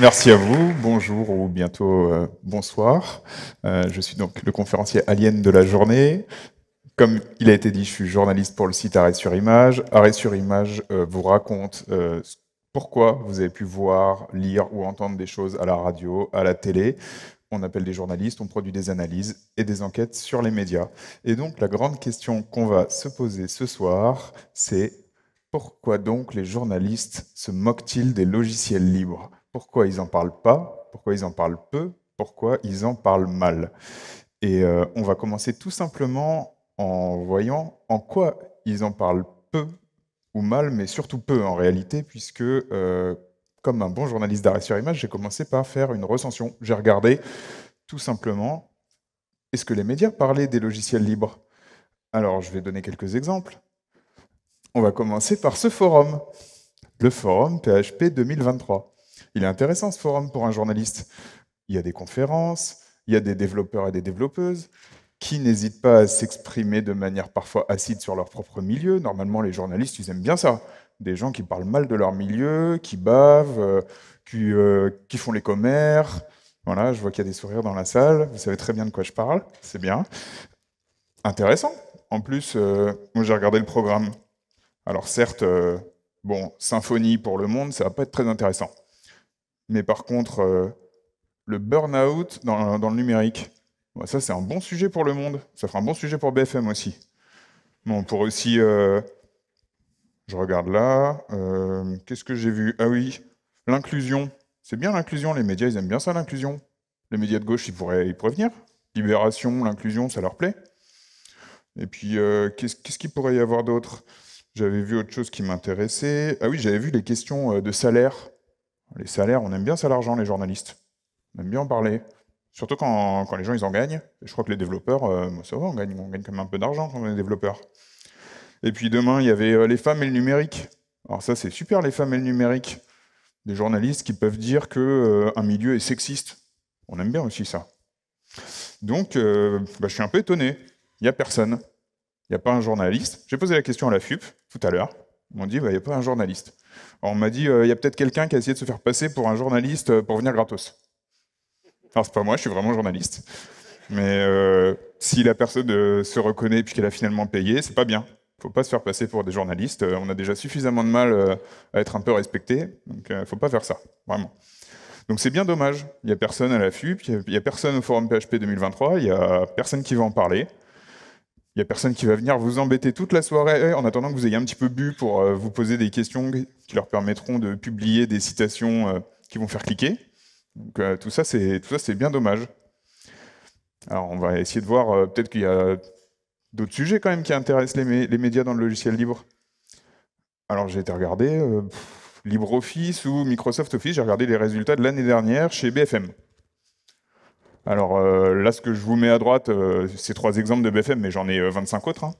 Merci à vous, bonjour ou bientôt bonsoir. Je suis donc le conférencier alien de la journée. Comme il a été dit, je suis journaliste pour le site Arrêt sur image. Arrêt sur image vous raconte pourquoi vous avez pu voir, lire ou entendre des choses à la radio, à la télé. On appelle des journalistes, on produit des analyses et des enquêtes sur les médias. Et donc la grande question qu'on va se poser ce soir, c'est pourquoi donc les journalistes se moquent-ils des logiciels libres ? Pourquoi ils n'en parlent pas, pourquoi ils en parlent peu, pourquoi ils en parlent mal. Et on va commencer tout simplement en voyant en quoi ils en parlent peu ou mal, mais surtout peu en réalité, puisque comme un bon journaliste d'Arrêt sur image, j'ai commencé par faire une recension. J'ai regardé tout simplement, est-ce que les médias parlaient des logiciels libres? Alors je vais donner quelques exemples. On va commencer par ce forum, le forum PHP 2023. Il est intéressant ce forum pour un journaliste. Il y a des conférences, il y a des développeurs et des développeuses qui n'hésitent pas à s'exprimer de manière parfois acide sur leur propre milieu. Normalement, les journalistes, ils aiment bien ça. Des gens qui parlent mal de leur milieu, qui bavent, qui font les commères. Voilà, je vois qu'il y a des sourires dans la salle. Vous savez très bien de quoi je parle, c'est bien. Intéressant. En plus, moi j'ai regardé le programme. Alors certes, bon, symphonie pour le monde, ça ne va pas être très intéressant. Mais par contre, le burn-out dans le numérique, bon, ça c'est un bon sujet pour le monde, ça fera un bon sujet pour BFM aussi. Bon, on pourrait aussi, je regarde là, qu'est-ce que j'ai vu? Ah oui, l'inclusion, c'est bien l'inclusion, les médias ils aiment bien ça l'inclusion. Les médias de gauche ils pourraient venir, Libération, l'inclusion, ça leur plaît. Et puis, qu'est-ce qu'il pourrait y avoir d'autre? J'avais vu autre chose qui m'intéressait, ah oui, j'avais vu les questions de salaire. Les salaires, on aime bien ça l'argent, les journalistes. On aime bien en parler. Surtout quand les gens, ils en gagnent. Et je crois que les développeurs, ça va, on gagne quand même un peu d'argent quand on est développeur. Et puis demain, il y avait les femmes et le numérique. Alors ça, c'est super, les femmes et le numérique. Des journalistes qui peuvent dire qu'un milieu est sexiste. On aime bien aussi ça. Donc, je suis un peu étonné. Il n'y a personne. Il n'y a pas un journaliste. J'ai posé la question à la FUP, tout à l'heure. Ils m'ont dit, il n'y a pas un journaliste. Alors on m'a dit, il y a peut-être quelqu'un qui a essayé de se faire passer pour un journaliste pour venir gratos. Alors c'est pas moi, je suis vraiment journaliste. Mais si la personne se reconnaît et qu'elle a finalement payé, c'est pas bien. Il ne faut pas se faire passer pour des journalistes. On a déjà suffisamment de mal à être un peu respecté. Donc il ne faut pas faire ça, vraiment. Donc c'est bien dommage. Il n'y a personne à l'affût, il n'y a personne au forum PHP 2023, il n'y a personne qui va en parler. Il n'y a personne qui va venir vous embêter toute la soirée en attendant que vous ayez un petit peu bu pour vous poser des questions qui leur permettront de publier des citations qui vont faire cliquer. Donc tout ça c'est bien dommage. Alors on va essayer de voir, peut-être qu'il y a d'autres sujets quand même qui intéressent les médias dans le logiciel libre. Alors j'ai été regarder LibreOffice ou Microsoft Office, j'ai regardé les résultats de l'année dernière chez BFM. Alors là, ce que je vous mets à droite, c'est 3 exemples de BFM, mais j'en ai 25 autres. Hein.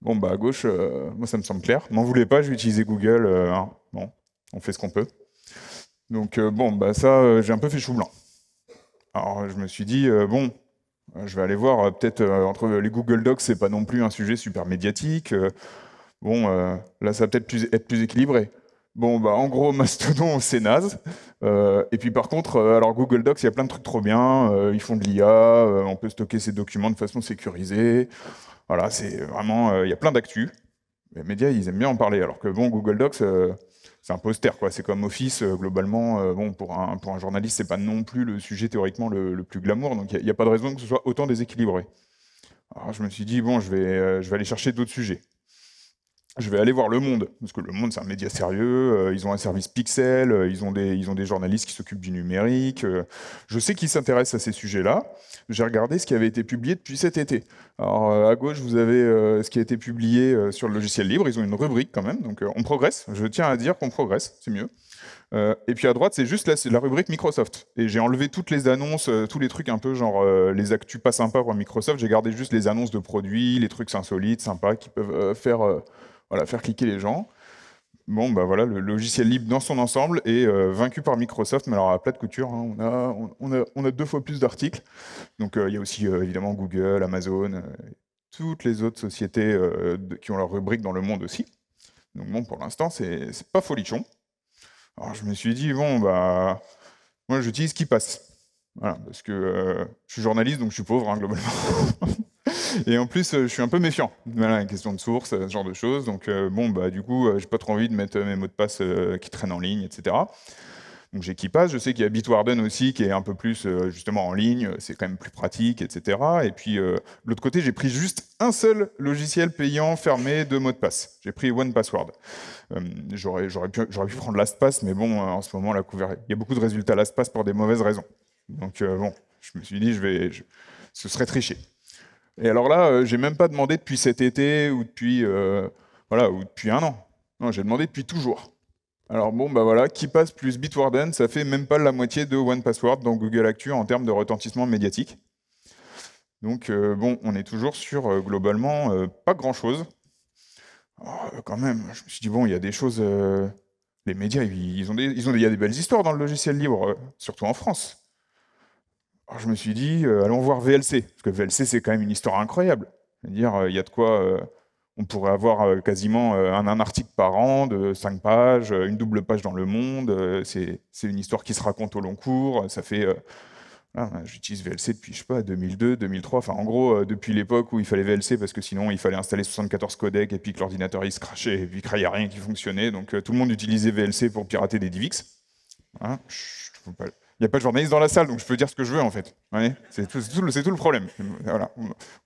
Bon, bah à gauche, moi ça me semble clair. M'en voulez pas, j'ai utilisé Google. Hein. Bon, on fait ce qu'on peut. Donc bon, bah ça, j'ai un peu fait chou blanc. Alors je me suis dit, bon, je vais aller voir, peut-être entre les Google Docs, c'est pas non plus un sujet super médiatique. Bon, là, ça va peut-être être plus équilibré. Bon, bah, en gros, Mastodon, c'est naze. Et puis par contre, alors Google Docs, il y a plein de trucs trop bien. Ils font de l'IA, on peut stocker ses documents de façon sécurisée. Voilà, c'est vraiment... il y a plein d'actu. Les médias, ils aiment bien en parler. Alors que bon, Google Docs, c'est un peu austère, quoi. C'est comme Office, globalement. Bon, pour un journaliste, c'est pas non plus le sujet théoriquement le plus glamour. Donc il n'y a pas de raison que ce soit autant déséquilibré. Alors je me suis dit, bon, je vais aller chercher d'autres sujets. Je vais aller voir Le Monde, parce que Le Monde, c'est un média sérieux, ils ont un service Pixel, ils ont des journalistes qui s'occupent du numérique. Je sais qu'ils s'intéressent à ces sujets-là. J'ai regardé ce qui avait été publié depuis cet été. Alors, à gauche, vous avez ce qui a été publié sur le logiciel libre. Ils ont une rubrique, quand même, donc on progresse. Je tiens à dire qu'on progresse, c'est mieux. Et puis à droite, c'est juste là, c'est la rubrique Microsoft. Et j'ai enlevé toutes les annonces, tous les trucs un peu genre les actus pas sympas pour Microsoft. J'ai gardé juste les annonces de produits, les trucs insolites, sympas, qui peuvent faire cliquer les gens. Bon, bah voilà, le logiciel libre dans son ensemble est vaincu par Microsoft, mais alors à plat de couture, hein, on a 2 fois plus d'articles. Donc il y a aussi évidemment Google, Amazon, toutes les autres sociétés qui ont leur rubrique dans le monde aussi. Donc bon, pour l'instant, c'est pas folichon. Alors je me suis dit, bon, bah, moi j'utilise KeePass. Voilà, parce que je suis journaliste, donc je suis pauvre, hein, globalement. Et en plus, je suis un peu méfiant. Voilà, une question de source, ce genre de choses. Donc, bon, bah, du coup, j'ai pas trop envie de mettre mes mots de passe qui traînent en ligne, etc. Donc, j'ai KeePass. Je sais qu'il y a Bitwarden aussi, qui est un peu plus, justement, en ligne. C'est quand même plus pratique, etc. Et puis, de l'autre côté, j'ai pris juste un seul logiciel payant fermé de mots de passe. J'ai pris 1Password. J'aurais pu prendre LastPass, mais bon, en ce moment, il y a beaucoup de résultats LastPass pour des mauvaises raisons. Donc, bon, je me suis dit, ce serait triché. Et alors là, j'ai même pas demandé depuis cet été ou depuis, ou depuis 1 an. Non, j'ai demandé depuis toujours. Alors bon, bah voilà, KeePass plus Bitwarden, ça fait même pas la moitié de 1Password dans Google Actu en termes de retentissement médiatique. Donc bon, on est toujours sur, globalement, pas grand-chose. Quand même, je me suis dit, bon, il y a des choses... les médias, il y a des belles histoires dans le logiciel libre, surtout en France. Alors je me suis dit, allons voir VLC, parce que VLC, c'est quand même une histoire incroyable. C'est-à-dire, il y a de quoi... on pourrait avoir quasiment un article par an de 5 pages, une double page dans Le Monde. C'est une histoire qui se raconte au long cours. Ça fait... j'utilise VLC depuis, je sais pas, 2002, 2003. Enfin, en gros, depuis l'époque où il fallait VLC, parce que sinon, il fallait installer 74 codecs, et puis que l'ordinateur, il se crachait, et puis qu'il n'y a rien qui fonctionnait. Donc, tout le monde utilisait VLC pour pirater des DivX. Hein, je ne peux pas... Il n'y a pas de journaliste dans la salle, donc je peux dire ce que je veux, en fait. Ouais, c'est tout le problème. Voilà,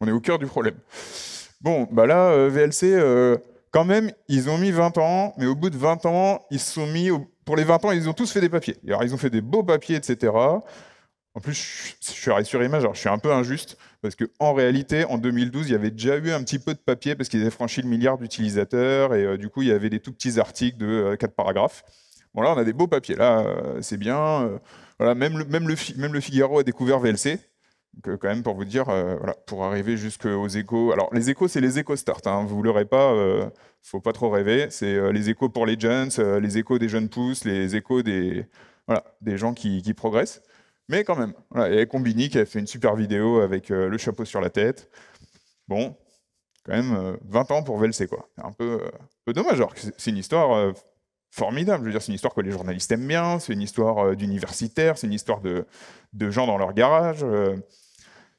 on est au cœur du problème. Bon, bah là, VLC, quand même, ils ont mis 20 ans, mais au bout de 20 ans, ils se sont mis... Pour les 20 ans, ils ont tous fait des papiers. Alors, ils ont fait des beaux papiers, etc. En plus, je suis Arrêt sur image, alors je suis un peu injuste, parce qu'en réalité, en 2012, il y avait déjà eu un petit peu de papier, parce qu'ils avaient franchi le milliard d'utilisateurs, et du coup, il y avait des tout petits articles de 4 paragraphes. Bon, là, on a des beaux papiers. Là, c'est bien... Voilà, même le Figaro a découvert VLC. Donc, quand même, pour vous dire, voilà, pour arriver jusqu'aux Échos. Alors, les Échos, c'est les Échos Start. Hein, vous ne l'aurez pas, il ne faut pas trop rêver. C'est les Échos pour les jeunes, les Échos des jeunes pousses, les Échos des gens qui progressent. Mais quand même, voilà, il y a Combini qui a fait une super vidéo avec le chapeau sur la tête. Bon, quand même, 20 ans pour VLC, quoi. C'est un peu dommage. C'est une histoire... formidable, je veux dire, c'est une histoire que les journalistes aiment bien, c'est une histoire d'universitaires, c'est une histoire de gens dans leur garage,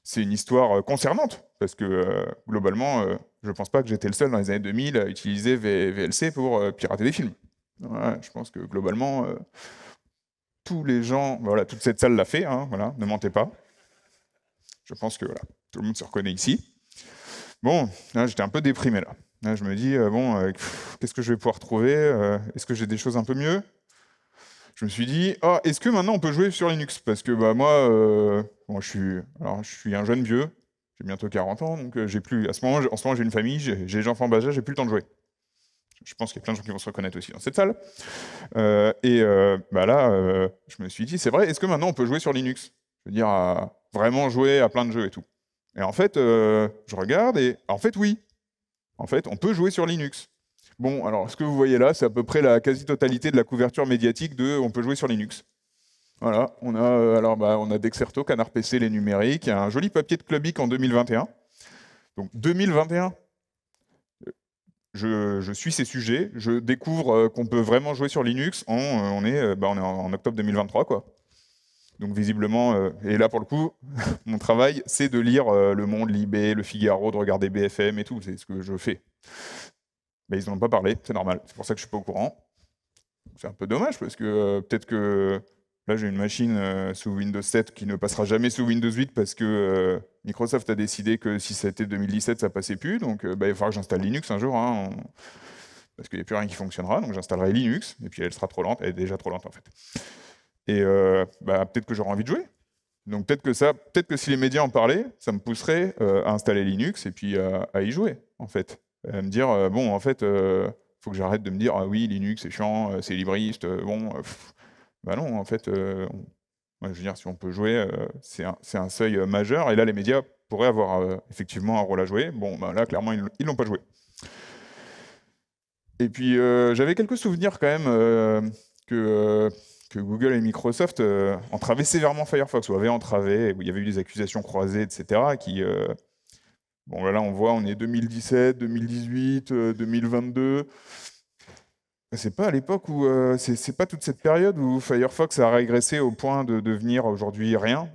c'est une histoire concernante, parce que globalement, je ne pense pas que j'étais le seul dans les années 2000 à utiliser VLC pour pirater des films. Voilà, je pense que globalement, tous les gens, voilà, toute cette salle l'a fait, hein, voilà, ne mentez pas. Je pense que voilà, tout le monde se reconnaît ici. Bon, j'étais un peu déprimé là. Je me dis, bon, qu'est-ce que je vais pouvoir trouver? Est-ce que j'ai des choses un peu mieux? Je me suis dit, ah, est-ce que maintenant on peut jouer sur Linux? Parce que bah, moi, bon, je suis un jeune vieux, j'ai bientôt 40 ans, donc j'ai plus. En ce moment, j'ai une famille, j'ai des enfants bas âge, j'ai plus le temps de jouer. Je pense qu'il y a plein de gens qui vont se reconnaître aussi dans cette salle. Je me suis dit, c'est vrai, est-ce que maintenant on peut jouer sur Linux? Je veux dire, vraiment jouer à plein de jeux et tout. Et en fait, je regarde et en fait, oui. En fait, on peut jouer sur Linux. Bon, alors, ce que vous voyez là, c'est à peu près la quasi-totalité de la couverture médiatique de « on peut jouer sur Linux ». Voilà, on a Dexerto, Canard PC, Les Numériques, un joli papier de Clubic en 2021. Donc, 2021, je suis ces sujets, je découvre qu'on peut vraiment jouer sur Linux, on est en octobre 2023, quoi. Donc visiblement, et là pour le coup, mon travail, c'est de lire Le Monde, Libé, Le Figaro, de regarder BFM et tout, c'est ce que je fais. Mais ils n'en ont pas parlé, c'est normal, c'est pour ça que je ne suis pas au courant. C'est un peu dommage, parce que peut-être que là j'ai une machine sous Windows 7 qui ne passera jamais sous Windows 8, parce que Microsoft a décidé que si c'était 2017, ça ne passait plus, donc il va falloir que j'installe Linux un jour, hein, parce qu'il n'y a plus rien qui fonctionnera, donc j'installerai Linux, et puis elle sera trop lente, elle est déjà trop lente en fait. Et peut-être que j'aurais envie de jouer. Donc peut-être que si les médias en parlaient, ça me pousserait à installer Linux et puis à y jouer, en fait. À me dire, bon, en fait, il faut que j'arrête de me dire, ah oui, Linux, c'est chiant, c'est libriste, bon, Bah non, en fait, je veux dire, si on peut jouer, c'est un seuil majeur. Et là, les médias pourraient avoir effectivement un rôle à jouer. Bon, bah là, clairement, ils ne l'ont pas joué. Et puis, j'avais quelques souvenirs quand même que Google et Microsoft entravaient sévèrement Firefox, ou avaient entravé, où il y avait eu des accusations croisées, etc., qui... Bon, là, on voit, on est 2017, 2018, 2022. C'est pas à l'époque où... c'est pas toute cette période où Firefox a régressé au point de devenir aujourd'hui rien.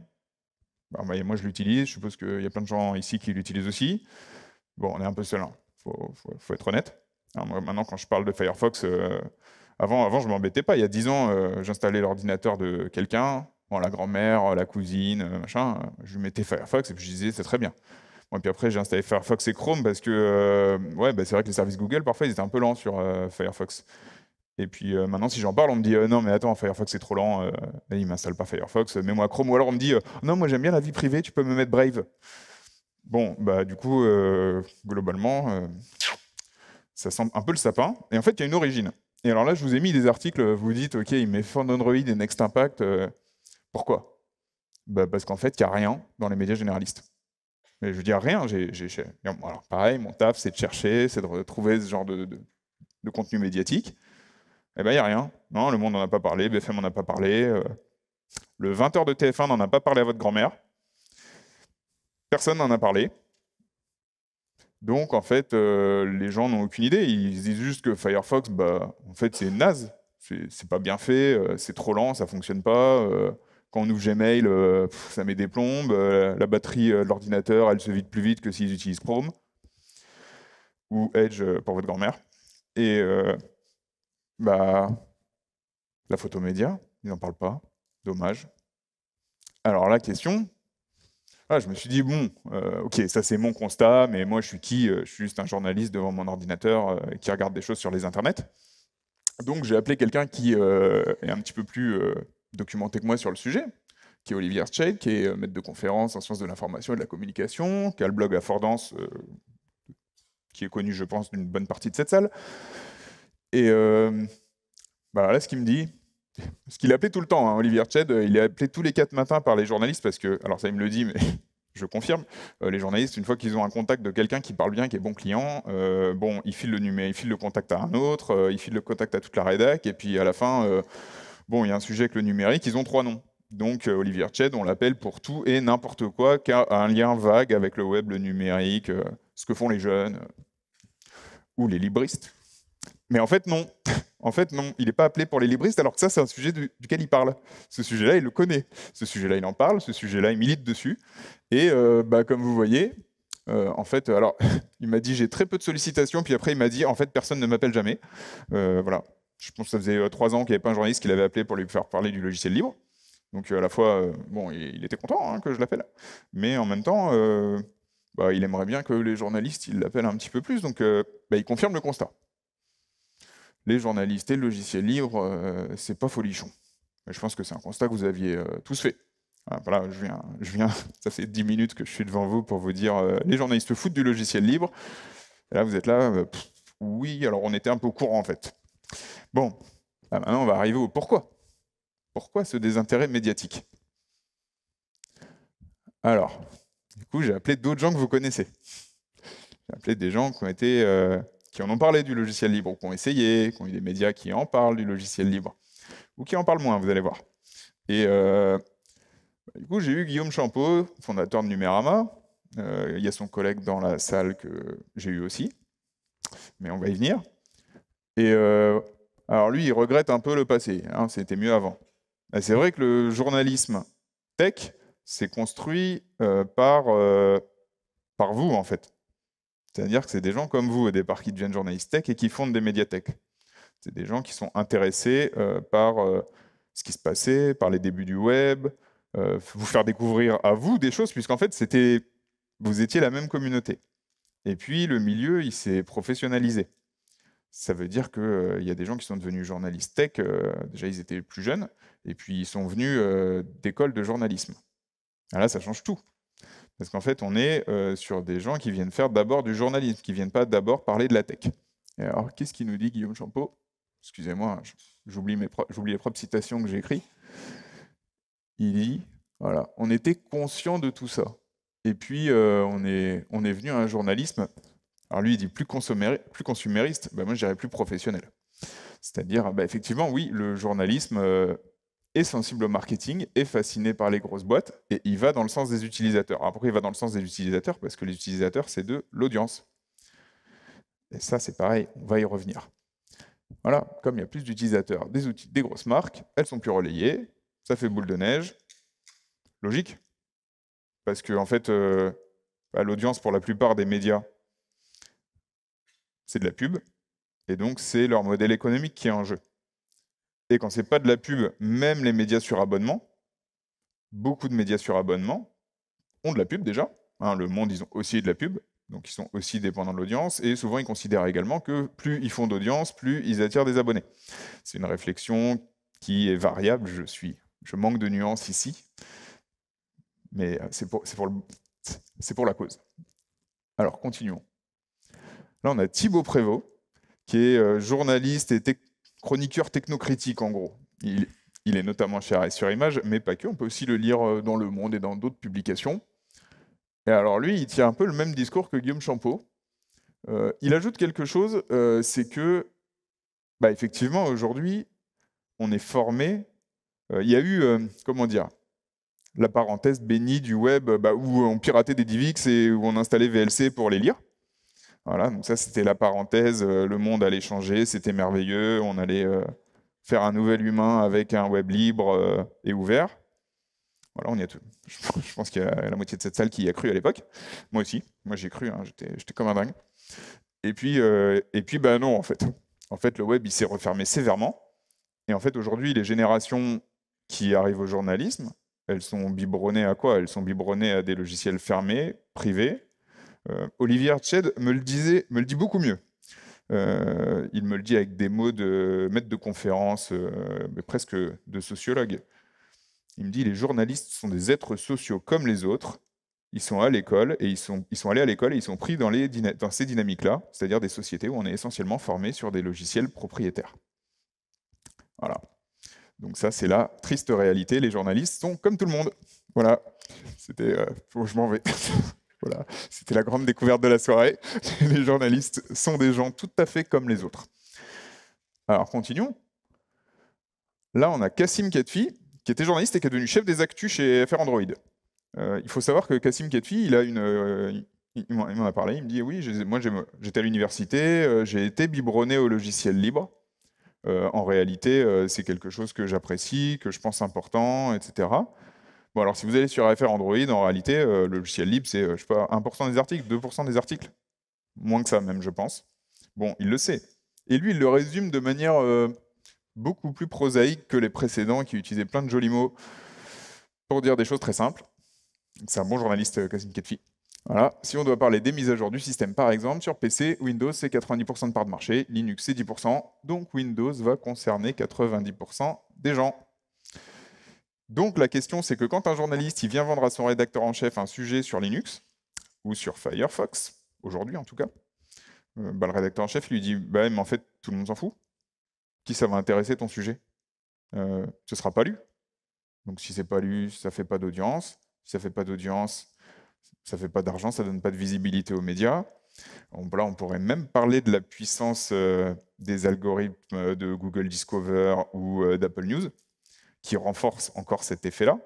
Ben, moi, je l'utilise. Je suppose qu'il y a plein de gens ici qui l'utilisent aussi. Bon, on est un peu seul, hein. Faut être honnête. Alors, moi, maintenant, quand je parle de Firefox, avant, je m'embêtais pas. Il y a 10 ans, j'installais l'ordinateur de quelqu'un, bon, la grand-mère, la cousine, machin. Je lui mettais Firefox et puis je disais, c'est très bien. Et puis après, j'ai installé Firefox et Chrome parce que c'est vrai que les services Google, parfois, ils étaient un peu lents sur Firefox. Et puis maintenant, si j'en parle, on me dit « Non, mais attends, Firefox, c'est trop lent, il ne m'installe pas Firefox, mets-moi Chrome. » Ou alors, on me dit « Non, moi, j'aime bien la vie privée, tu peux me mettre Brave. » Bon, bah du coup, globalement, ça semble un peu le sapin. Et en fait, il y a une origine. Et alors là, je vous ai mis des articles, vous vous dites « Ok, il met FrAndroid et Next INpact. Pourquoi ?» Parce qu'en fait, il n'y a rien dans les médias généralistes. Mais je veux dire, rien. Alors, pareil, mon taf, c'est de chercher, c'est de retrouver ce genre de contenu médiatique. Eh bien, il n'y a rien. Non, Le Monde n'en a pas parlé, BFM n'en a pas parlé, le 20h de TF1 n'en a pas parlé à votre grand-mère. Personne n'en a parlé. Donc, en fait, les gens n'ont aucune idée. Ils disent juste que Firefox, en fait, c'est naze. C'est pas bien fait, c'est trop lent, ça ne fonctionne pas. Quand on ouvre Gmail, ça met des plombes. La batterie de l'ordinateur, elle se vide plus vite que s'ils utilisent Chrome. Ou Edge pour votre grand-mère. Et la photo média, ils n'en parlent pas. Dommage. Alors la question... je me suis dit, bon, ok, ça c'est mon constat, mais moi je suis qui? Je suis juste un journaliste devant mon ordinateur qui regarde des choses sur les internets. Donc j'ai appelé quelqu'un qui est un petit peu plus... documenté que moi sur le sujet, qui est Olivier Tchède, qui est maître de conférence en sciences de l'information et de la communication, qui a le blog à Fordance, qui est connu, je pense, d'une bonne partie de cette salle. Et là, ce qu'il me dit, ce qu'il appelait tout le temps, hein, Olivier Tchède, il est appelé tous les 4 matins par les journalistes, parce que, alors ça il me le dit, mais je confirme, les journalistes, une fois qu'ils ont un contact de quelqu'un qui parle bien, qui est bon client, ils filent le contact à un autre, ils filent le contact à toute la rédac, et puis à la fin... Bon, il y a un sujet avec le numérique, ils ont 3 noms. Donc, Olivier Tchède, on l'appelle pour tout et n'importe quoi qui a un lien vague avec le web, le numérique, ce que font les jeunes, ou les libristes. Mais en fait, non. En fait, non, il n'est pas appelé pour les libristes, alors que ça, c'est un sujet duquel il parle. Ce sujet-là, il le connaît. Ce sujet-là, il en parle. Ce sujet-là, il milite dessus. Et comme vous voyez, en fait, alors, il m'a dit « j'ai très peu de sollicitations », puis après, il m'a dit « en fait, personne ne m'appelle jamais ». Voilà. Je pense que ça faisait 3 ans qu'il n'y avait pas un journaliste qui l'avait appelé pour lui faire parler du logiciel libre. Donc à la fois, il était content que je l'appelle, mais en même temps, il aimerait bien que les journalistes l'appellent un petit peu plus, donc il confirme le constat. Les journalistes et le logiciel libre, c'est pas folichon. Mais je pense que c'est un constat que vous aviez tous fait. Voilà, je viens ça fait 10 minutes que je suis devant vous pour vous dire les journalistes se foutent du logiciel libre. Et là, vous êtes là, oui, alors on était un peu au courant en fait. Bon, là, maintenant on va arriver au pourquoi. Pourquoi ce désintérêt médiatique? Alors, du coup, j'ai appelé d'autres gens que vous connaissez. J'ai appelé des gens qui en ont parlé du logiciel libre, ou qui ont essayé, qui ont eu des médias qui en parlent du logiciel libre, ou qui en parlent moins, vous allez voir. Et du coup, j'ai eu Guillaume Champeau, fondateur de Numérama. Il y a son collègue dans la salle que j'ai eu aussi, mais on va y venir. Et alors lui, il regrette un peu le passé, hein, c'était mieux avant. C'est vrai que le journalisme tech s'est construit par vous, en fait. C'est-à-dire que c'est des gens comme vous, au départ, qui deviennent journalistes tech et qui fondent des médiathèques. C'est des gens qui sont intéressés par ce qui se passait, par les débuts du web, vous faire découvrir à vous des choses, puisqu'en fait, vous étiez la même communauté. Et puis, le milieu, il s'est professionnalisé. Ça veut dire qu'il y a des gens qui sont devenus journalistes tech, déjà ils étaient plus jeunes, et puis ils sont venus d'écoles de journalisme. Alors là, ça change tout. Parce qu'en fait, on est sur des gens qui viennent faire d'abord du journalisme, qui ne viennent pas d'abord parler de la tech. Et alors, qu'est-ce qu'il nous dit Guillaume Champeau? Excusez-moi, je j'oublie les propres citations que j'écris. Il dit, voilà, on était conscient de tout ça. Et puis, on est venu à un journalisme. Alors lui, il dit plus consumériste, ben moi, je dirais plus professionnel. C'est-à-dire, ben effectivement, oui, le journalisme est sensible au marketing, est fasciné par les grosses boîtes, et il va dans le sens des utilisateurs. Alors pourquoi il va dans le sens des utilisateurs? Parce que les utilisateurs, c'est de l'audience. Et ça, c'est pareil, on va y revenir. Voilà, comme il y a plus d'utilisateurs, des grosses marques, elles sont plus relayées, ça fait boule de neige. Logique, parce que en fait, l'audience pour la plupart des médias, c'est de la pub, et donc c'est leur modèle économique qui est en jeu. Et quand c'est pas de la pub, même les médias sur abonnement, beaucoup de médias sur abonnement ont de la pub déjà. Hein, Le Monde, ils ont aussi de la pub, donc ils sont aussi dépendants de l'audience, et souvent ils considèrent également que plus ils font d'audience, plus ils attirent des abonnés. C'est une réflexion qui est variable, je manque de nuances ici. Mais c'est pour la cause. Alors, continuons. Là, on a Thibaut Prévost, qui est journaliste et chroniqueur technocritique, en gros. Il est notamment chez Arrêt sur image, mais pas que. On peut aussi le lire dans Le Monde et dans d'autres publications. Et alors, lui, il tient un peu le même discours que Guillaume Champeau. Il ajoute quelque chose, c'est que, effectivement, aujourd'hui, on est formé. Il y a eu, comment dire, la parenthèse bénie du web, où on piratait des divx et où on installait VLC pour les lire. Voilà, donc ça c'était la parenthèse, le monde allait changer, c'était merveilleux, on allait faire un nouvel humain avec un web libre et ouvert. Voilà, on y a tout. Je pense qu'il y a la moitié de cette salle qui y a cru à l'époque. Moi aussi, moi j'y ai cru, hein, j'étais comme un dingue. Et puis non, en fait, le web il s'est refermé sévèrement. Et en fait, aujourd'hui, les générations qui arrivent au journalisme, elles sont biberonnées à quoi? Elles sont biberonnées à des logiciels fermés, privés. Olivier Tchède me le dit beaucoup mieux. Il me le dit avec des mots de maître de conférence, presque de sociologue. Il me dit, les journalistes sont des êtres sociaux comme les autres. Ils sont à l'école et ils sont allés à l'école et ils sont pris dans ces dynamiques-là, c'est-à-dire des sociétés où on est essentiellement formé sur des logiciels propriétaires. Voilà. Donc ça, c'est la triste réalité. Les journalistes sont comme tout le monde. Voilà, c'était... je m'en vais. Voilà, c'était la grande découverte de la soirée. Les journalistes sont des gens tout à fait comme les autres. Alors, continuons. Là, on a Kassim Khatfi, qui était journaliste et qui est devenu chef des actus chez FrAndroid. Il faut savoir que Kassim Khatfi, il a une... il m'en a parlé, il me dit, oui, moi, j'étais à l'université, j'ai été biberonné au logiciel libre. En réalité, c'est quelque chose que j'apprécie, que je pense important, etc. Bon, alors si vous allez sur FrAndroid, en réalité, le logiciel libre, c'est, je sais pas, 1% des articles, 2% des articles. Moins que ça, même, je pense. Bon, il le sait. Et lui, il le résume de manière beaucoup plus prosaïque que les précédents, qui utilisaient plein de jolis mots pour dire des choses très simples. C'est un bon journaliste, Kassim Khatfi. Voilà. Si on doit parler des mises à jour du système, par exemple, sur PC, Windows, c'est 90% de part de marché, Linux, c'est 10%, donc Windows va concerner 90% des gens. Donc la question, c'est que quand un journaliste il vient vendre à son rédacteur en chef un sujet sur Linux, ou sur Firefox, aujourd'hui en tout cas, le rédacteur en chef lui dit « mais en fait, tout le monde s'en fout. Qui ça va intéresser ton sujet ? Ce ne sera pas lu. Donc si c'est pas lu, ça ne fait pas d'audience. Si ça ne fait pas d'audience, ça ne fait pas d'argent, ça ne donne pas de visibilité aux médias. Là, on pourrait même parler de la puissance des algorithmes de Google Discover ou d'Apple News, qui renforcent encore cet effet-là.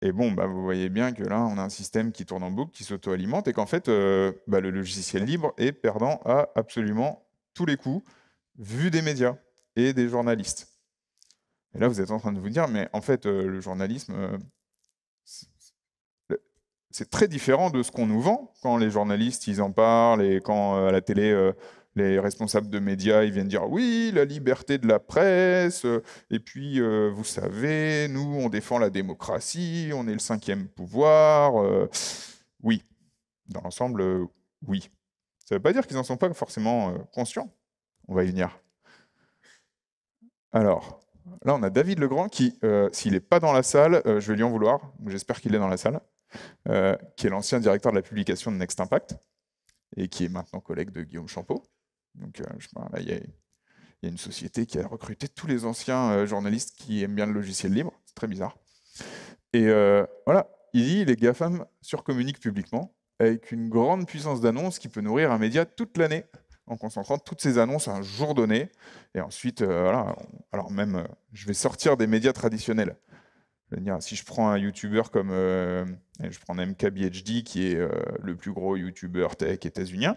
Et bon, vous voyez bien que là, on a un système qui tourne en boucle, qui s'auto-alimente, et qu'en fait, le logiciel libre est perdant à absolument tous les coups, vu des médias et des journalistes. Et là, vous êtes en train de vous dire, mais en fait, le journalisme... c'est très différent de ce qu'on nous vend quand les journalistes ils en parlent et quand à la télé les responsables de médias ils viennent dire oui la liberté de la presse et puis vous savez nous on défend la démocratie, on est le 5e pouvoir. Oui, dans l'ensemble oui. Ça ne veut pas dire qu'ils n'en sont pas forcément conscients. On va y venir. Alors là on a David Legrand qui s'il n'est pas dans la salle je vais lui en vouloir. J'espère qu'il est dans la salle. Qui est l'ancien directeur de la publication de Next INpact et qui est maintenant collègue de Guillaume Champeau. Donc, Il y a une société qui a recruté tous les anciens journalistes qui aiment bien le logiciel libre. C'est très bizarre. Et voilà, il dit « Les GAFAM surcommuniquent publiquement avec une grande puissance d'annonces qui peut nourrir un média toute l'année en concentrant toutes ces annonces à un jour donné. » Et ensuite, voilà, alors même, je vais sortir des médias traditionnels. Je veux dire, si je prends un YouTuber comme... je prends MKBHD, qui est le plus gros YouTuber tech états-unien.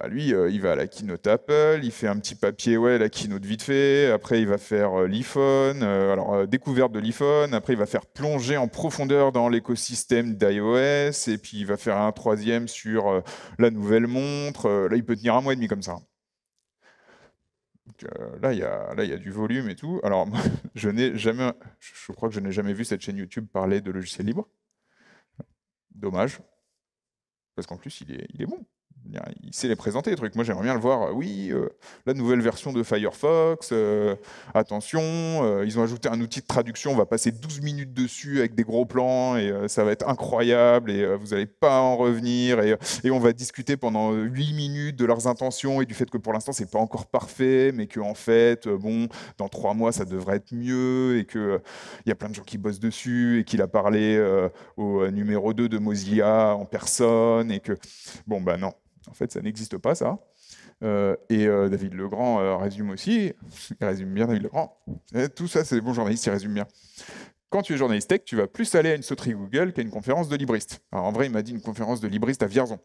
Bah lui, il va à la keynote Apple, il fait un petit papier, ouais, la keynote vite fait, après il va faire l'iPhone, découverte de l'iPhone, après il va faire plonger en profondeur dans l'écosystème d'iOS, et puis il va faire un troisième sur la nouvelle montre, là il peut tenir un mois et demi comme ça. Donc, là, il y a du volume et tout. Alors, moi, je crois que je n'ai jamais vu cette chaîne YouTube parler de logiciel libre. Dommage, parce qu'en plus il est bon. Il sait les présenter, les trucs. Moi, j'aimerais bien le voir. Oui, la nouvelle version de Firefox, attention, ils ont ajouté un outil de traduction, on va passer 12 minutes dessus avec des gros plans, et ça va être incroyable, et vous n'allez pas en revenir, et on va discuter pendant 8 minutes de leurs intentions, et du fait que pour l'instant, ce n'est pas encore parfait, mais qu'en fait, bon, dans 3 mois, ça devrait être mieux, et qu'il y a plein de gens qui bossent dessus, et qu'il a parlé au numéro 2 de Mozilla en personne, et que... Bon, ben non. En fait, ça n'existe pas, ça. David Legrand résume aussi. Il résume bien, David Legrand. Et tout ça, c'est des bons journalistes, ils résument bien. Quand tu es journaliste tech, tu vas plus aller à une sauterie Google qu'à une conférence de libriste. Alors, en vrai, il m'a dit une conférence de libriste à Vierzon.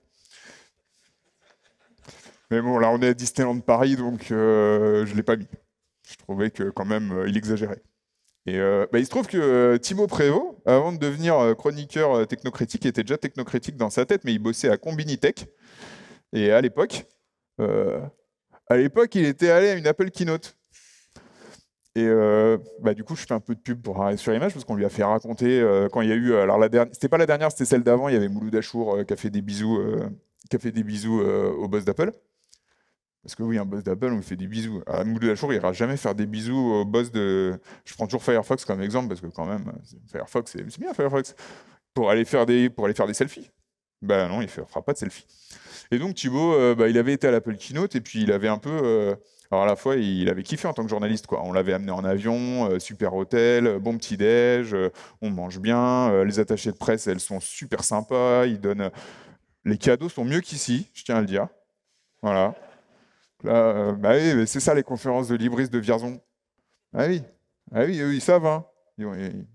Mais bon, là, on est à Disneyland Paris, donc je ne l'ai pas mis. Je trouvais que, quand même, il exagérait. Et il se trouve que Thibaut Prévost, avant de devenir chroniqueur technocritique, était déjà technocritique dans sa tête, mais il bossait à Combinitech. Et à l'époque, il était allé à une Apple Keynote. Et du coup, je fais un peu de pub pour Arrêt sur image, parce qu'on lui a fait raconter quand il y a eu... Alors, c'était pas la dernière, c'était celle d'avant. Il y avait Mouloud Achour qui a fait des bisous, au boss d'Apple. Parce que oui, un boss d'Apple, on lui fait des bisous. Alors, Mouloud Achour, il n'ira jamais faire des bisous au boss de... Je prends toujours Firefox comme exemple, parce que quand même, Firefox, c'est bien Firefox. Pour aller faire des selfies. Ben non, il ne fera pas de selfies. Et donc Thibaut, il avait été à l'Apple Keynote, et puis il avait un peu... alors à la fois, il avait kiffé en tant que journaliste, quoi. On l'avait amené en avion, super hôtel, bon petit-déj, on mange bien, les attachés de presse, elles sont super sympas, ils donnent... Les cadeaux sont mieux qu'ici, je tiens à le dire. Voilà. Là, oui, c'est ça les conférences de libristes de Vierzon. Ah oui, eux, ils savent, hein.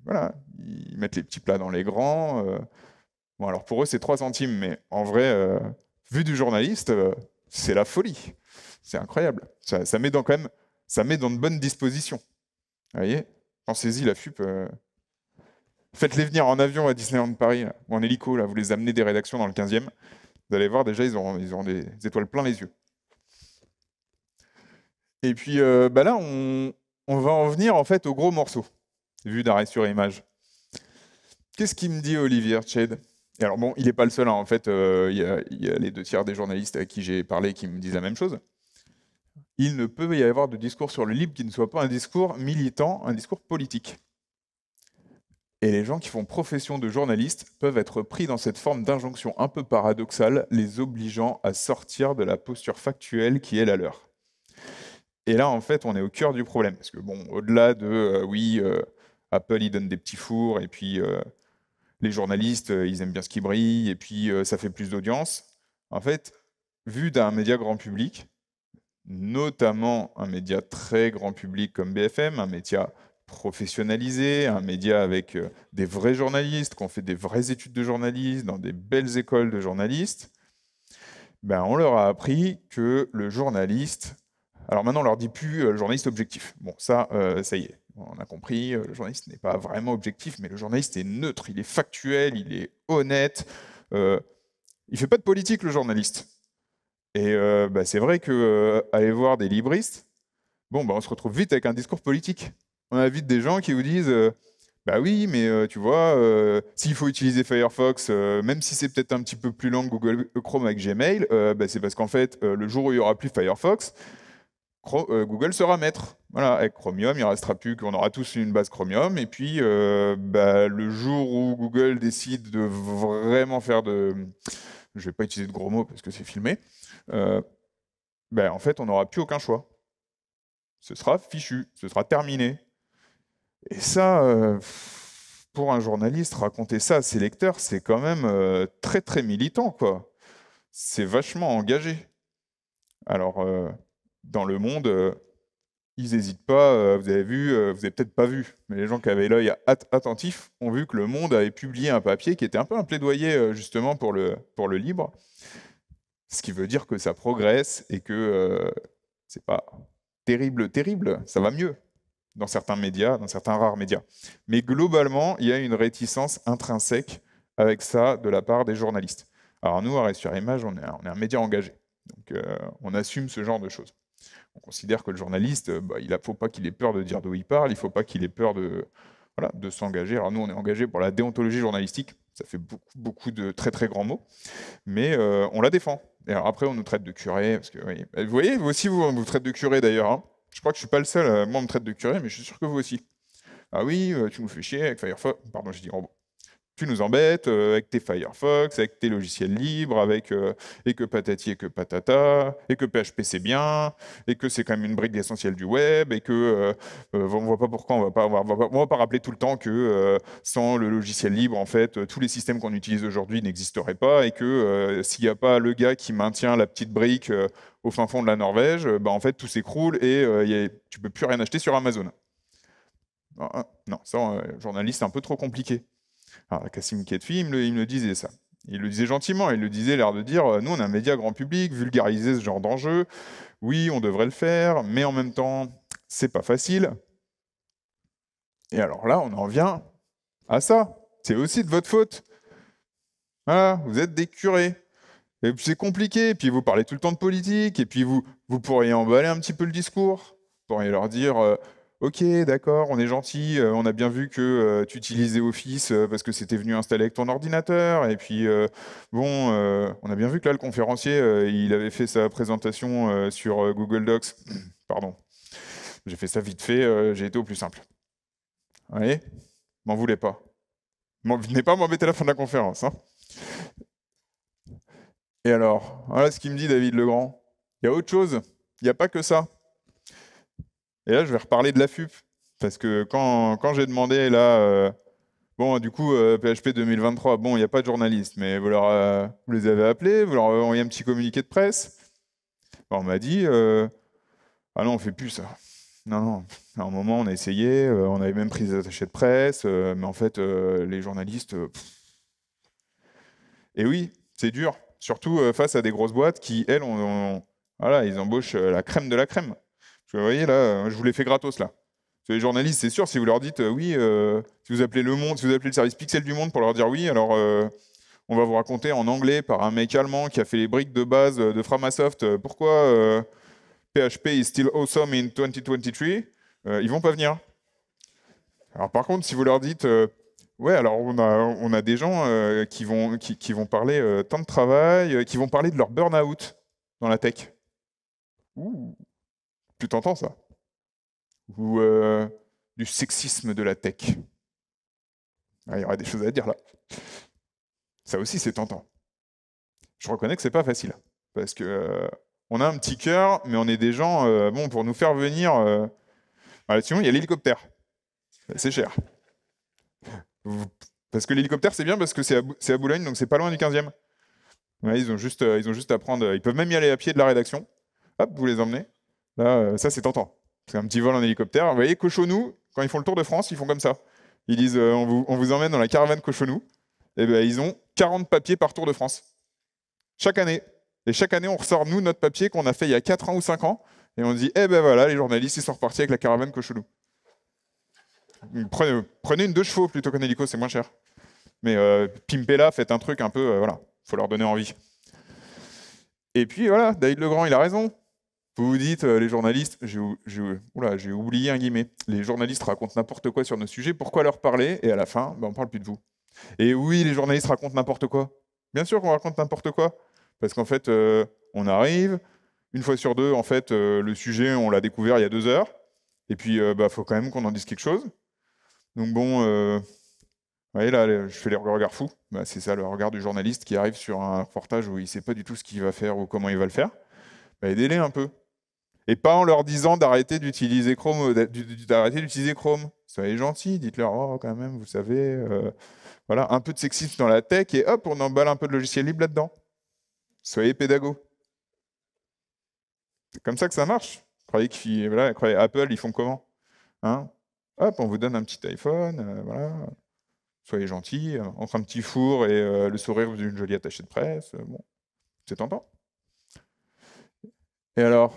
Voilà, ils mettent les petits plats dans les grands. Bon, alors pour eux, c'est 3 centimes, mais en vrai... Vu du journaliste, c'est la folie. C'est incroyable. Ça met dans de bonnes dispositions. Vous voyez, pensez-y, la FUP. Faites-les venir en avion à Disneyland Paris, là, ou en hélico, là, vous les amenez des rédactions dans le 15e. Vous allez voir, déjà, ils auront des étoiles plein les yeux. Et puis là, on va en venir en fait au gros morceau, vu d'Arrêt sur image. Qu'est-ce qu'il me dit Olivier Tchède? Et alors bon, il n'est pas le seul, hein. En fait, il y a les 2 tiers des journalistes à qui j'ai parlé qui me disent la même chose. Il ne peut y avoir de discours sur le libre qui ne soit pas un discours militant, un discours politique. Et les gens qui font profession de journaliste peuvent être pris dans cette forme d'injonction un peu paradoxale, les obligeant à sortir de la posture factuelle qui est la leur. Et là, en fait, on est au cœur du problème. Parce que bon, au-delà de, Apple, il donne des petits fours, et puis... les journalistes, ils aiment bien ce qui brille, et puis ça fait plus d'audience. En fait, vu d'un média grand public, notamment un média très grand public comme BFM, un média professionnalisé, un média avec des vrais journalistes, qui ont fait des vraies études de journalisme, dans des belles écoles de journalistes, ben on leur a appris que le journaliste... Alors maintenant, on leur dit plus le journaliste objectif. Bon, ça y est. On a compris, le journaliste n'est pas vraiment objectif, mais le journaliste est neutre, il est factuel, il est honnête. Il ne fait pas de politique, le journaliste. Et c'est vrai qu'aller voir des libristes, on se retrouve vite avec un discours politique. On a vite des gens qui vous disent « Bah oui, mais tu vois, s'il faut utiliser Firefox, même si c'est peut-être un petit peu plus lent que Google Chrome avec Gmail, c'est parce qu'en fait, le jour où il n'y aura plus Firefox, Google sera maître. Voilà, avec Chromium, il ne restera plus qu'on aura tous une base Chromium. Et puis, le jour où Google décide de vraiment faire de... Je ne vais pas utiliser de gros mots parce que c'est filmé. En fait, on n'aura plus aucun choix. ce sera fichu, ce sera terminé. Et ça, pour un journaliste, raconter ça à ses lecteurs, c'est quand même très très militant, quoi. C'est vachement engagé. Alors, dans le monde, ils n'hésitent pas, vous avez vu, vous n'avez peut-être pas vu, mais les gens qui avaient l'œil attentif ont vu que le Monde avait publié un papier qui était un peu un plaidoyer justement pour le libre, ce qui veut dire que ça progresse et que c'est pas terrible, terrible, ça va mieux dans certains médias, dans certains rares médias. Mais globalement, il y a une réticence intrinsèque avec ça de la part des journalistes. Alors nous, Arrêt sur image, on est un média engagé, donc on assume ce genre de choses. On considère que le journaliste, bah, il ne faut pas qu'il ait peur de dire d'où il parle, il ne faut pas qu'il ait peur de s'engager. Alors nous, on est engagé pour la déontologie journalistique, ça fait beaucoup, beaucoup de très très grands mots, mais on la défend. Et alors après, on nous traite de curé, parce que oui, vous voyez, vous aussi, on vous traite de curé d'ailleurs, hein. Je crois que je ne suis pas le seul, moi on me traite de curé, mais je suis sûr que vous aussi. Ah oui, tu nous fais chier avec Firefox, pardon, j'ai dit robot. Tu nous embêtes avec tes Firefox, avec tes logiciels libres, avec et que patati et que patata, et que PHP c'est bien, et que c'est quand même une brique essentielle du web, et que on ne voit pas pourquoi on va pas rappeler tout le temps que sans le logiciel libre, en fait, tous les systèmes qu'on utilise aujourd'hui n'existeraient pas, et que s'il n'y a pas le gars qui maintient la petite brique au fin fond de la Norvège, bah, en fait tout s'écroule et tu ne peux plus rien acheter sur Amazon. Non, ça, journaliste, c'est un peu trop compliqué. Alors, Kassim Khatfi, il me disait ça. Il le disait gentiment, il le disait l'air de dire « Nous, on a un média grand public, vulgariser ce genre d'enjeu, oui, on devrait le faire, mais en même temps, c'est pas facile. » Et alors là, on en vient à ça. C'est aussi de votre faute. Voilà, vous êtes des curés. Et puis c'est compliqué, et puis vous parlez tout le temps de politique, et puis vous pourriez emballer un petit peu le discours. Vous pourriez leur dire ok, d'accord, on est gentil, on a bien vu que tu utilisais Office parce que c'était venu installer avec ton ordinateur, et puis bon, on a bien vu que là, le conférencier, il avait fait sa présentation sur Google Docs. Pardon, j'ai fait ça vite fait, j'ai été au plus simple. Vous voyez, m'en voulez pas. Venez pas m'embêter à la fin de la conférence. Hein. Et alors, voilà ce qu'il me dit David Legrand. Il y a autre chose, il n'y a pas que ça. Et là, je vais reparler de la FUP, parce que quand j'ai demandé, là, bon, du coup, PHP 2023, bon, il n'y a pas de journaliste, mais vous les avez appelés, vous leur envoyez un petit communiqué de presse. Alors, on m'a dit, ah non, on ne fait plus ça. Non, non, à un moment, on a essayé, on avait même pris des attachés de presse, mais en fait, les journalistes... Et oui, c'est dur, surtout face à des grosses boîtes qui, elles, voilà, ils embauchent la crème de la crème. Vous voyez, là, je vous l'ai fait gratos, là. Les journalistes, c'est sûr, si vous leur dites oui, si vous appelez Le Monde, si vous appelez le service Pixel du Monde pour leur dire oui, alors on va vous raconter en anglais par un mec allemand qui a fait les briques de base de Framasoft pourquoi PHP is still awesome in 2023, ils vont pas venir. Alors par contre, si vous leur dites ouais, alors on a des gens qui vont parler temps de travail, qui vont parler de leur burn-out dans la tech. Ouh. Tu t'entends ça? Ou du sexisme de la tech. Ah, il y aura des choses à dire là. Ça aussi, c'est tentant. Je reconnais que c'est pas facile. Parce que on a un petit cœur, mais on est des gens, bon, pour nous faire venir... Voilà, sinon, il y a l'hélicoptère. C'est cher. Parce que l'hélicoptère, c'est bien parce que c'est à Boulogne, donc c'est pas loin du 15e. Ouais, ils ont juste à prendre... Ils peuvent même y aller à pied de la rédaction. Hop, vous les emmenez. Là, ça, c'est tentant. C'est un petit vol en hélicoptère. Vous voyez, Cochonou, quand ils font le tour de France, ils font comme ça. Ils disent on vous emmène dans la caravane Cochonou. Et ben, ils ont 40 papiers par tour de France. Chaque année. Et chaque année, on ressort, nous, notre papier qu'on a fait il y a 4 ans ou 5 ans. Et on dit eh ben voilà, les journalistes, ils sont repartis avec la caravane Cochonou. Prenez une 2 chevaux plutôt qu'un hélico, c'est moins cher. Mais pimpez-la, faites un truc un peu. Voilà, il faut leur donner envie. Et puis voilà, David Legrand, il a raison. Vous vous dites, les journalistes, j'ai oublié un guillemet, les journalistes racontent n'importe quoi sur nos sujets, pourquoi leur parler? Et à la fin, ben, on ne parle plus de vous. Et oui, les journalistes racontent n'importe quoi. Bien sûr qu'on raconte n'importe quoi. Parce qu'en fait, on arrive, une fois sur deux, en fait, le sujet, on l'a découvert il y a 2 heures, et puis bah, faut quand même qu'on en dise quelque chose. Donc bon, vous voyez là, je fais les regards fous. Bah, c'est ça, le regard du journaliste qui arrive sur un reportage où il ne sait pas du tout ce qu'il va faire ou comment il va le faire. Bah, aidez-les un peu. et pas en leur disant d'arrêter d'utiliser Chrome. Soyez gentils, dites-leur, oh, quand même, vous savez, voilà, un peu de sexisme dans la tech, et hop, on emballe un peu de logiciel libre là-dedans. Soyez pédago. C'est comme ça que ça marche. Vous croyez que voilà, Apple, ils font comment, hein? Hop, on vous donne un petit iPhone, voilà. Soyez gentils, entre un petit four et le sourire d'une jolie attachée de presse, bon, c'est tentant. Et alors,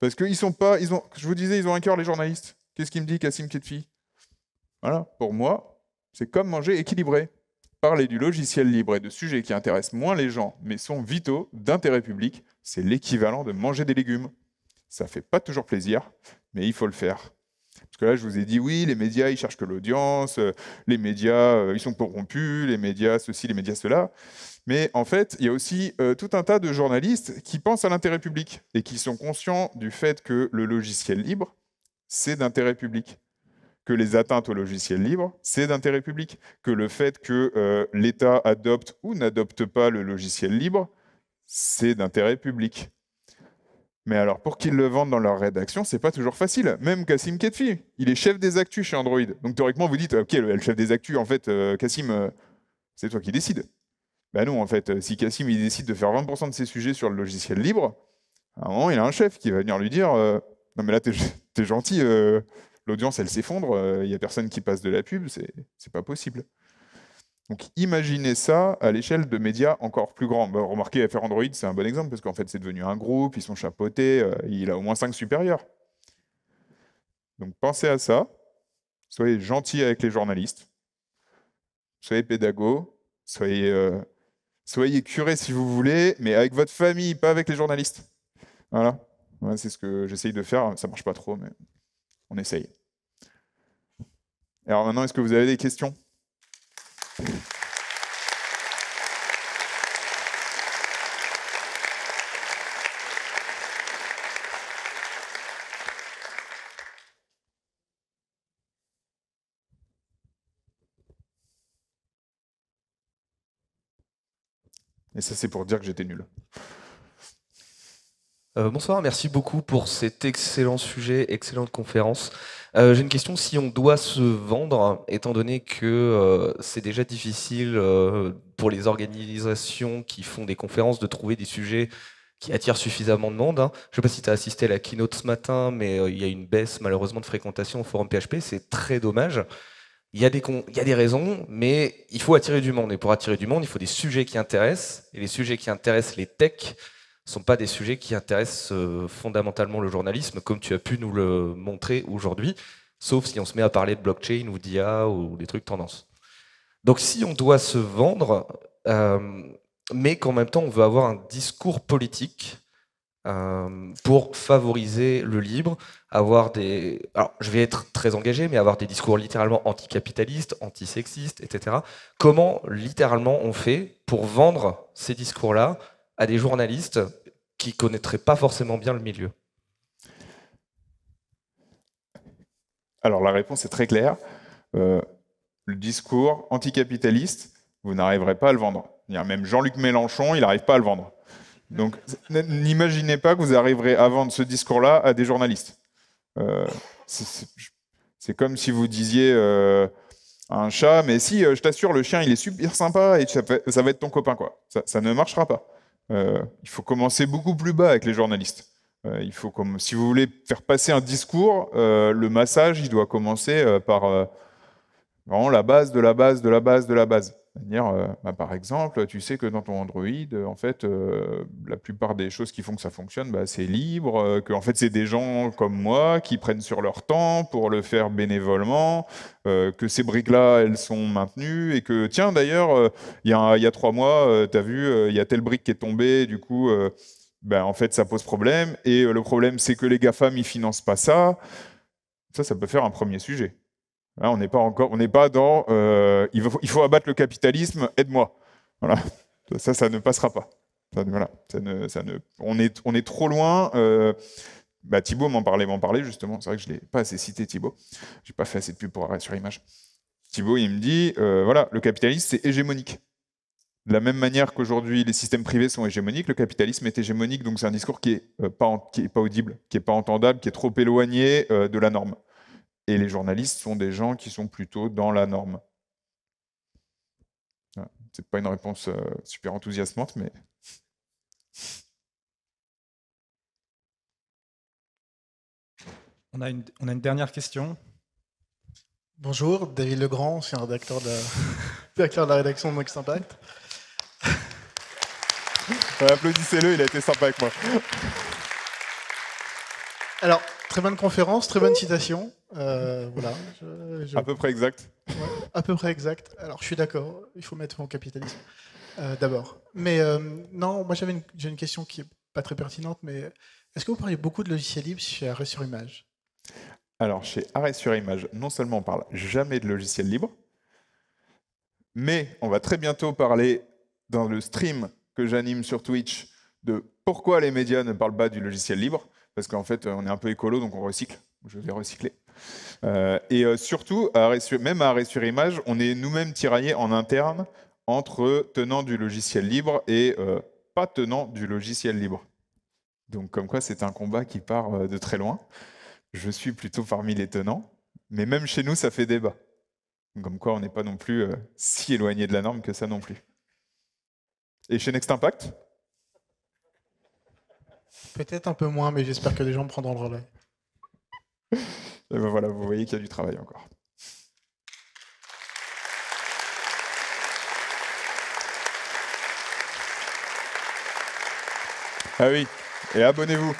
parce qu'ils sont pas, je vous disais, ils ont un cœur, les journalistes. Qu'est-ce qu'il me dit, Kassim Khatfi? Voilà, pour moi, c'est comme manger équilibré. Parler du logiciel libre et de sujets qui intéressent moins les gens, mais sont vitaux, d'intérêt public, c'est l'équivalent de manger des légumes. Ça ne fait pas toujours plaisir, mais il faut le faire. Parce que là, je vous ai dit, oui, les médias, ils cherchent que l'audience, les médias, ils sont corrompus, les médias ceci, les médias cela. Mais en fait, il y a aussi tout un tas de journalistes qui pensent à l'intérêt public et qui sont conscients du fait que le logiciel libre, c'est d'intérêt public, que les atteintes au logiciel libre, c'est d'intérêt public, que le fait que l'État adopte ou n'adopte pas le logiciel libre, c'est d'intérêt public. Mais alors, pour qu'ils le vendent dans leur rédaction, c'est pas toujours facile. Même Kassim Khatfi, il est chef des actus chez Android. Donc théoriquement, vous dites, ok, le chef des actus, en fait, Kassim, c'est toi qui décides. Ben non, en fait, si Kassim il décide de faire 20% de ses sujets sur le logiciel libre, à un moment, il a un chef qui va venir lui dire, non mais là, t'es gentil, l'audience, elle s'effondre, il n'y a personne qui passe de la pub, c'est pas possible. Donc imaginez ça à l'échelle de médias encore plus grands. Bah, remarquez, FrAndroid, c'est un bon exemple, parce qu'en fait, c'est devenu un groupe, ils sont chapeautés, il a au moins 5 supérieurs. Donc pensez à ça, soyez gentils avec les journalistes, soyez pédago, soyez curé si vous voulez, mais avec votre famille, pas avec les journalistes. Voilà, ouais, c'est ce que j'essaye de faire, ça marche pas trop, mais on essaye. Alors maintenant, est-ce que vous avez des questions ? Et ça, c'est pour dire que j'étais nul. Bonsoir, merci beaucoup pour cet excellent sujet, excellente conférence. J'ai une question, si on doit se vendre, étant donné que c'est déjà difficile pour les organisations qui font des conférences de trouver des sujets qui attirent suffisamment de monde. Hein. Je ne sais pas si tu as assisté à la keynote ce matin, mais il y a une baisse malheureusement de fréquentation au forum PHP, c'est très dommage. Il y a des raisons, mais il faut attirer du monde. Et pour attirer du monde, il faut des sujets qui intéressent. Et les sujets qui intéressent les techs, ne sont pas des sujets qui intéressent fondamentalement le journalisme, comme tu as pu nous le montrer aujourd'hui, sauf si on se met à parler de blockchain ou d'IA ou des trucs tendance. Donc si on doit se vendre, mais qu'en même temps on veut avoir un discours politique pour favoriser le libre, avoir des... Alors je vais être très engagé, mais avoir des discours littéralement anticapitalistes, antisexistes, etc. Comment littéralement on fait pour vendre ces discours-là à des journalistes qui ne connaîtraient pas forcément bien le milieu? Alors la réponse est très claire. Le discours anticapitaliste, vous n'arriverez pas à le vendre. Même Jean-Luc Mélenchon, il n'arrive pas à le vendre. Donc n'imaginez pas que vous arriverez à vendre ce discours-là à des journalistes. C'est comme si vous disiez à un chat, mais si, je t'assure, le chien, il est super sympa et ça va être ton copain, quoi. Ça ne marchera pas. Il faut commencer beaucoup plus bas avec les journalistes. Il faut, comme si vous voulez faire passer un discours, le massage, il doit commencer par vraiment la base de la base de la base de la base. C'est-à-dire, bah, par exemple, tu sais que dans ton Android, en fait, la plupart des choses qui font que ça fonctionne, bah, c'est libre, que en fait, c'est des gens comme moi qui prennent sur leur temps pour le faire bénévolement, que ces briques-là, elles sont maintenues, et que, tiens, d'ailleurs, il y a 3 mois, tu as vu, il y a telle brique qui est tombée, du coup, bah, en fait, ça pose problème, et le problème, c'est que les GAFAM, ils financent pas ça. Ça peut faire un premier sujet. Là, on n'est pas encore, on n'est pas dans il faut abattre le capitalisme, aide-moi. Voilà. Ça ne passera pas. Ça, voilà. On est trop loin. Bah, Thibaut m'en parlait justement. C'est vrai que je ne l'ai pas assez cité, Thibaut. Je n'ai pas fait assez de pub pour Arrêt sur image. Thibaut, il me dit voilà, le capitalisme, c'est hégémonique. De la même manière qu'aujourd'hui les systèmes privés sont hégémoniques, le capitalisme est hégémonique, donc c'est un discours qui n'est pas audible, qui n'est pas entendable, qui est trop éloigné de la norme. Et les journalistes sont des gens qui sont plutôt dans la norme. Voilà. Ce n'est pas une réponse super enthousiasmante, mais... On a une dernière question. Bonjour, David Legrand, ancien rédacteur de la rédaction de Next INpact. Applaudissez-le, il a été sympa avec moi. Alors, très bonne conférence, très bonne citation. Voilà. À peu près exact. Ouais, à peu près exact. Alors, je suis d'accord, il faut mettre au capitalisme d'abord. Mais non, moi j'ai une question qui n'est pas très pertinente, mais est-ce que vous parlez beaucoup de logiciels libres chez Arrêt sur image? Alors, chez Arrêt sur image, non seulement on ne parle jamais de logiciels libres, mais on va très bientôt parler dans le stream que j'anime sur Twitch de pourquoi les médias ne parlent pas du logiciel libre, parce qu'en fait, on est un peu écolo, donc on recycle. Je vais recycler. Et surtout, même à Arrêt sur image, on est nous-mêmes tiraillés en interne entre tenants du logiciel libre et pas tenants du logiciel libre. Donc, comme quoi, c'est un combat qui part de très loin. Je suis plutôt parmi les tenants, mais même chez nous, ça fait débat. Comme quoi, on n'est pas non plus si éloigné de la norme que ça non plus. Et chez Next INpact? Peut-être un peu moins, mais j'espère que les gens prendront le relais. Et ben voilà, vous voyez qu'il y a du travail encore. Ah oui, et abonnez-vous.